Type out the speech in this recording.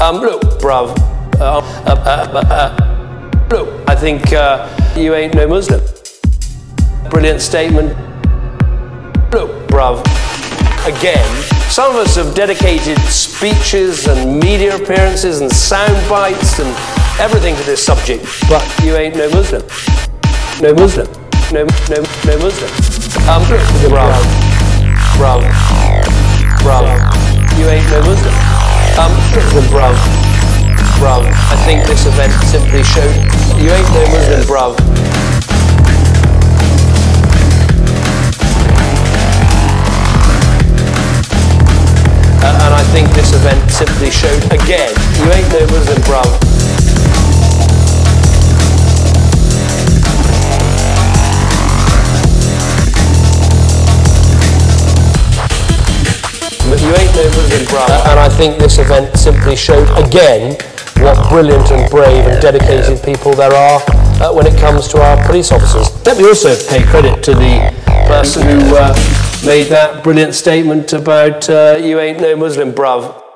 Look, bruv, look, I think you ain't no Muslim. Brilliant statement. Look, bruv. Again, some of us have dedicated speeches and media appearances and sound bites and everything to this subject, but you ain't no Muslim. No Muslim. No Muslim. Look, bruv. Bruv. Bruv. You ain't no Muslim. Bruv. Bruv. I think this event simply showed you ain't no Muslim, bruv. And I think this event simply showed, again, you ain't no Muslim, bruv. But you ain't no Muslim, bruv. And I think this event simply showed, again, what brilliant and brave and dedicated people there are when it comes to our police officers. Let me also pay credit to the person who made that brilliant statement about you ain't no Muslim, bruv.